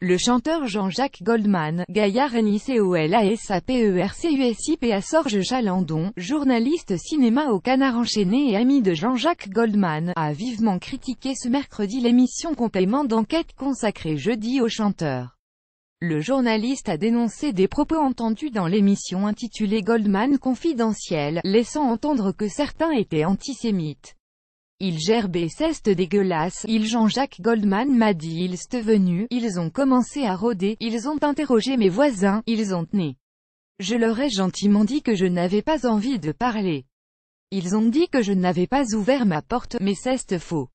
Le chanteur Jean-Jacques Goldman, gaillard NICOLASAPERCUSIPA Sorj Chalandon, journaliste cinéma au Canard Enchaîné et ami de Jean-Jacques Goldman, a vivement critiqué ce mercredi l'émission Complément d'enquête consacrée jeudi au chanteur. Le journaliste a dénoncé des propos entendus dans l'émission intitulée Goldman Confidentiel, laissant entendre que certains étaient antisémites. Ils gerbent et cestent dégueulasse, ils Jean-Jacques Goldman m'a dit ils sont venus, ils ont commencé à rôder, ils ont interrogé mes voisins, ils ont né. Je leur ai gentiment dit que je n'avais pas envie de parler. Ils ont dit que je n'avais pas ouvert ma porte, mais c'est faux.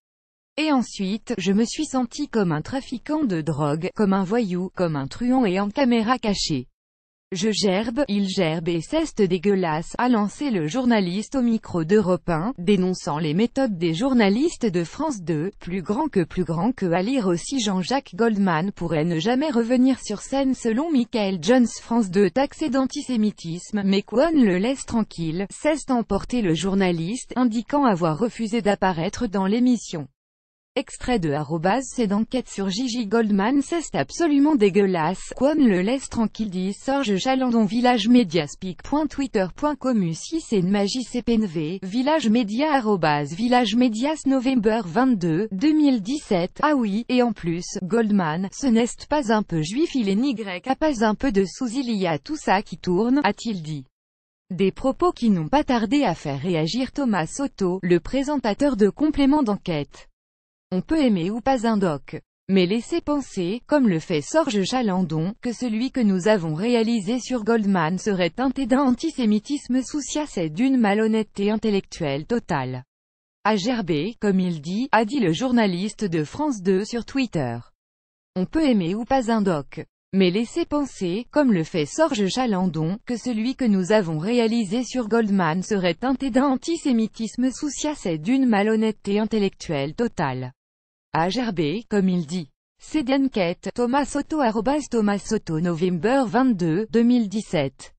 Et ensuite, je me suis senti comme un trafiquant de drogue, comme un voyou, comme un truand et en caméra cachée. Je gerbe, il gerbe et c'est dégueulasse, a lancé le journaliste au micro d'Europe 1, dénonçant les méthodes des journalistes de France 2, plus grand que à lire aussi Jean-Jacques Goldman pourrait ne jamais revenir sur scène selon Michael Jones. France 2 taxé d'antisémitisme, mais qu'on le laisse tranquille, cesse emporter le journaliste, indiquant avoir refusé d'apparaître dans l'émission. Extrait de @ d'enquête sur J.J. Goldman c'est absolument dégueulasse, qu'on le laisse tranquille dit Sorj Chalandon villagemediaspeak.twitter.com/6enmagicpnv, villagemedia@villagemedias november 22, 2017, ah oui, et en plus, Goldman, ce n'est pas un peu juif il est nigrec, a pas un peu de sous il y a tout ça qui tourne, a-t-il dit. Des propos qui n'ont pas tardé à faire réagir Thomas Sotto, le présentateur de Complément d'enquête. On peut aimer ou pas un doc, mais laissez penser, comme le fait Sorj Chalandon, que celui que nous avons réalisé sur Goldman serait teinté d'un antisémitisme souciace et d'une malhonnêteté intellectuelle totale. À gerber, comme il dit, a dit le journaliste de France 2 sur Twitter. On peut aimer ou pas un doc, mais laissez penser, comme le fait Sorj Chalandon, que celui que nous avons réalisé sur Goldman serait teinté d'un antisémitisme souciace et d'une malhonnêteté intellectuelle totale. À gerber, comme il dit. C'est d'enquête, Thomas Sotto @ Thomas Sotto November 22, 2017.